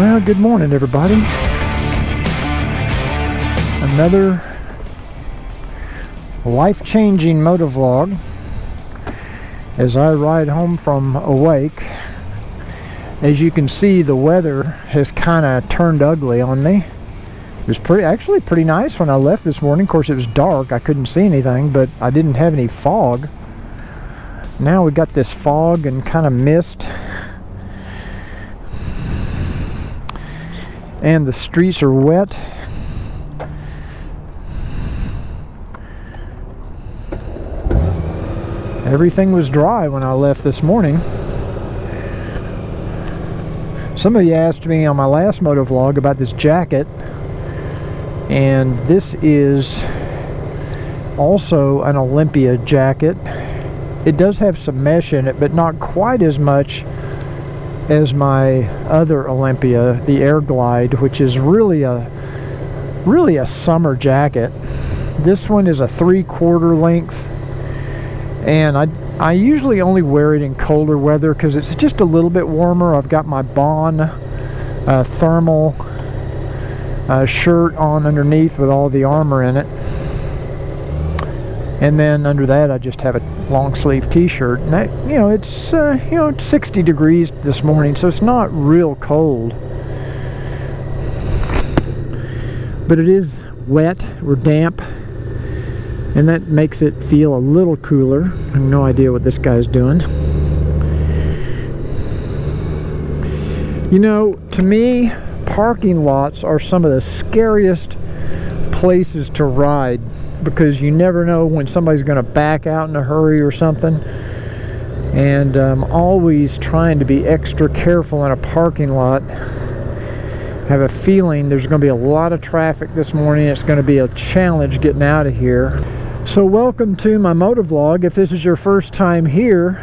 Well, good morning, everybody. Another life-changing motovlog as I ride home from Awake. As you can see, the weather has kind of turned ugly on me. It was actually pretty nice when I left this morning. Of course, it was dark. I couldn't see anything, but I didn't have any fog. Now we got this fog and kind of mist. And the streets are wet. Everything was dry when I left this morning. Somebody asked me on my last motovlog about this jacket, and this is also an Olympia jacket. It does have some mesh in it, but not quite as much as my other Olympia, the Air Glide, which is really a summer jacket. This one is a 3/4 length, and I usually only wear it in colder weather because it's just a little bit warmer. I've got my Bohn thermal shirt on underneath with all the armor in it, and then under that I just have a long sleeve t-shirt, and that, you know, it's 60 degrees this morning, so it's not real cold, but it is wet or damp, and that makes it feel a little cooler. I have no idea what this guy's doing. You know, to me, parking lots are some of the scariest places to ride, because you never know when somebody's going to back out in a hurry or something, and I'm always trying to be extra careful in a parking lot. I have a feeling there's going to be a lot of traffic this morning. It's going to be a challenge getting out of here. So welcome to my motovlog. If this is your first time here,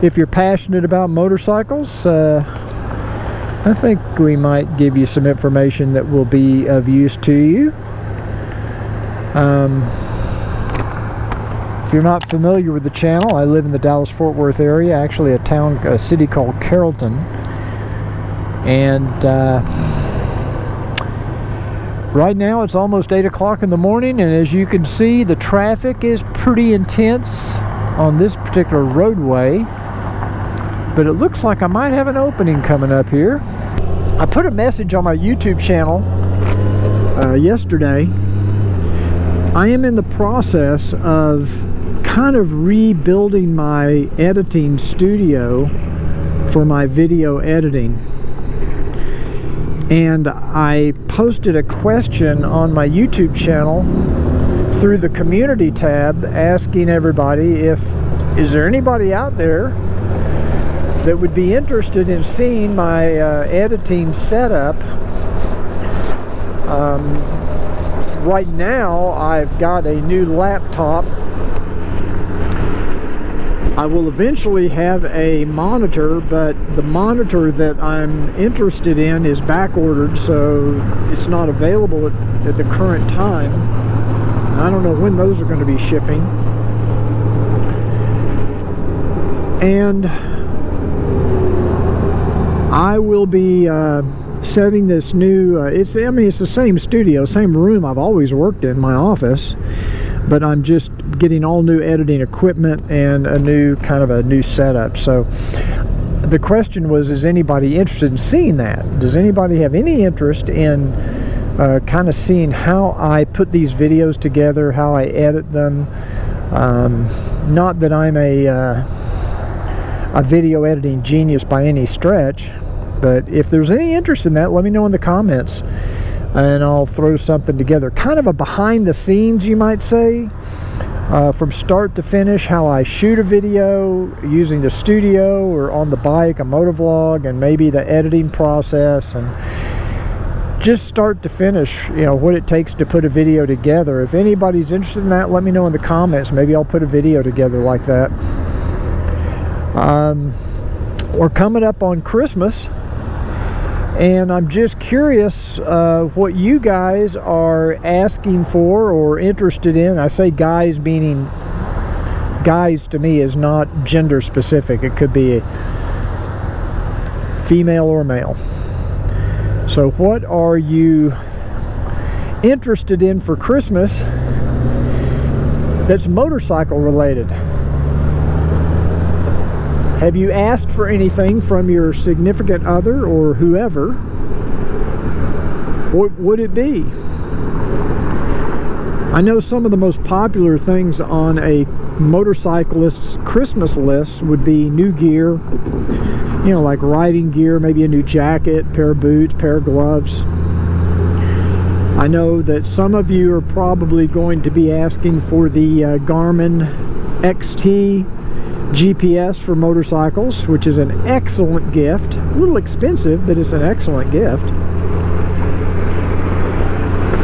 if you're passionate about motorcycles, I think we might give you some information that will be of use to you. If you're not familiar with the channel, I live in the Dallas-Fort Worth area, actually a city called Carrollton, and right now it's almost 8 o'clock in the morning, and as you can see, the traffic is pretty intense on this particular roadway, but it looks like I might have an opening coming up here. I put a message on my YouTube channel yesterday. I am in the process of kind of rebuilding my editing studio for my video editing, and I posted a question on my YouTube channel through the community tab asking everybody if is there anybody out there that would be interested in seeing my editing setup. Right now, I've got a new laptop. I will eventually have a monitor, but the monitor that I'm interested in is back-ordered, so it's not available at the current time. I don't know when those are going to be shipping. And I will be setting this new it's the same studio, same room I've always worked in, my office, but I'm just getting all new editing equipment and a new setup. So the question was, is anybody interested in seeing that? Does anybody have any interest in kind of seeing how I put these videos together, how I edit them? Not that I'm a video editing genius by any stretch, but if there's any interest in that, let me know in the comments, and I'll throw something together. Kind of a behind the scenes, you might say, from start to finish, how I shoot a video using the studio or on the bike, a motovlog, and maybe the editing process, and just start to finish, you know, what it takes to put a video together. If anybody's interested in that, let me know in the comments. Maybe I'll put a video together like that. We're coming up on Christmas, and I'm just curious what you guys are asking for or interested in. I say guys, meaning guys to me is not gender specific. It could be female or male. So what are you interested in for Christmas that's motorcycle related? Have you asked for anything from your significant other or whoever? What would it be? I know some of the most popular things on a motorcyclist's Christmas list would be new gear, you know, like riding gear, maybe a new jacket, pair of boots, pair of gloves. I know that some of you are probably going to be asking for the Garmin XT GPS for motorcycles, which is an excellent gift. A little expensive, but it's an excellent gift.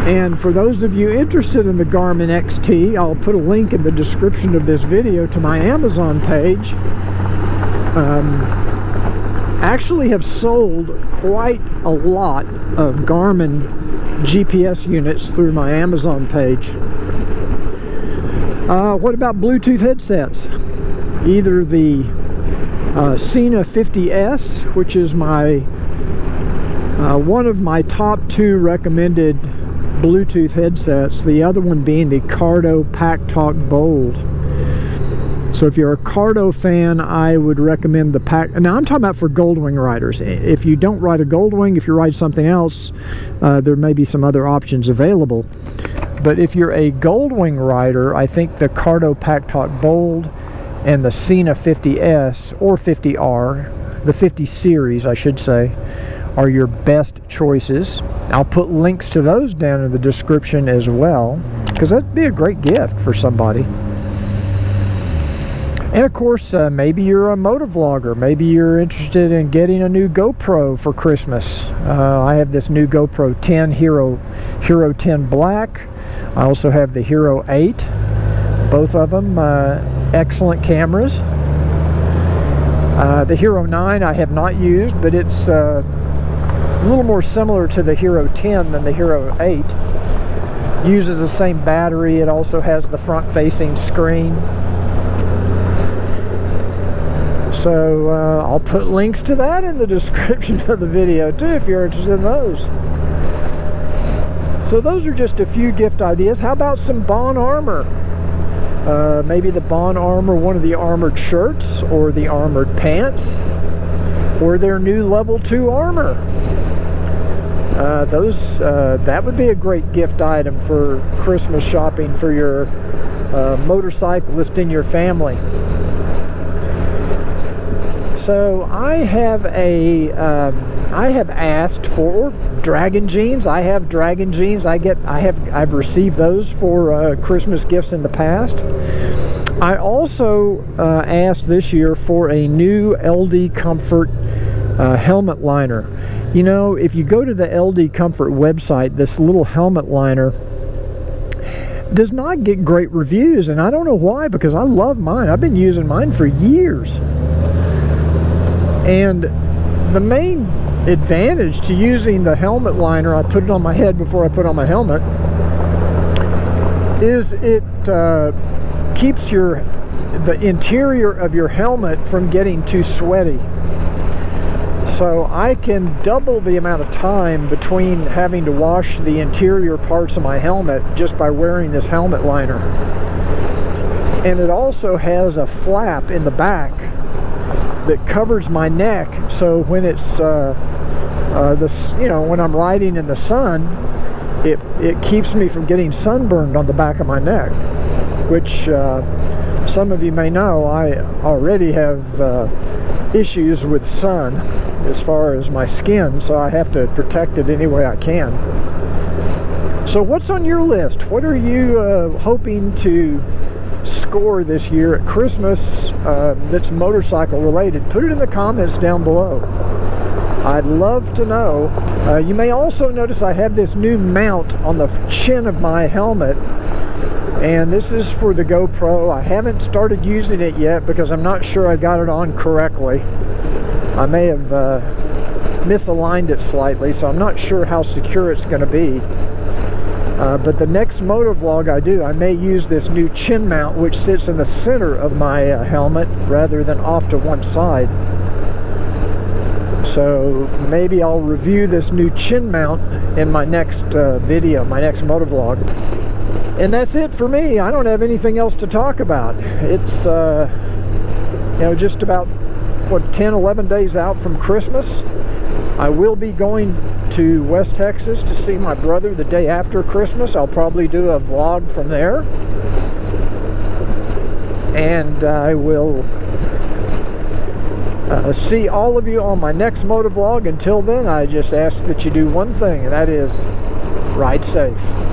And for those of you interested in the Garmin XT, I'll put a link in the description of this video to my Amazon page. Actually have sold quite a lot of Garmin GPS units through my Amazon page. What about Bluetooth headsets? Either the Sena 50S, which is my one of my top two recommended Bluetooth headsets, the other one being the Cardo PackTalk Bold. So if you're a Cardo fan, I would recommend the pack. Now, I'm talking about for Goldwing riders. If you don't ride a Goldwing, if you ride something else, there may be some other options available. But if you're a Goldwing rider, I think the Cardo PackTalk Bold and the Sena 50S or 50R, the 50 series, I should say, are your best choices. I'll put links to those down in the description as well, because that'd be a great gift for somebody. And of course, maybe you're a motovlogger. Maybe you're interested in getting a new GoPro for Christmas. I have this new GoPro 10 Hero 10 Black. I also have the Hero 8. Both of them excellent cameras. The Hero 9 I have not used, but it's a little more similar to the Hero 10 than the Hero 8. Uses the same battery. It also has the front-facing screen. So I'll put links to that in the description of the video too if you're interested in those. So those are just a few gift ideas. How about some Bohn Armor? Maybe the Bohn Armor, one of the armored shirts or the armored pants or their new level 2 armor. That would be a great gift item for Christmas shopping for your motorcyclist in your family. So I have asked for Dragon jeans. I have Dragon jeans. I've received those for Christmas gifts in the past. I also asked this year for a new LD Comfort helmet liner. You know, if you go to the LD Comfort website, this little helmet liner does not get great reviews, and I don't know why, because I love mine. I've been using mine for years. And the main advantage to using the helmet liner, I put it on my head before I put on my helmet, is it keeps the interior of your helmet from getting too sweaty. So I can double the amount of time between having to wash the interior parts of my helmet just by wearing this helmet liner. And it also has a flap in the back that covers my neck, so when it's when I'm riding in the sun, it keeps me from getting sunburned on the back of my neck, which some of you may know I already have issues with sun as far as my skin, so I have to protect it any way I can. So what's on your list? What are you hoping to score this year at Christmas that's motorcycle related? Put it in the comments down below. I'd love to know. You may also notice I have this new mount on the chin of my helmet, and this is for the GoPro. I haven't started using it yet because I'm not sure I got it on correctly. I may have misaligned it slightly, so I'm not sure how secure it's going to be. But the next motovlog I do, I may use this new chin mount, which sits in the center of my helmet rather than off to one side. So maybe I'll review this new chin mount in my next video, my next motovlog. And that's it for me. I don't have anything else to talk about. It's you know, just about what, 10-11 days out from Christmas. I will be going to West Texas to see my brother the day after Christmas. I'll probably do a vlog from there, and I will see all of you on my next motovlog. Until then, I just ask that you do one thing, and that is ride safe.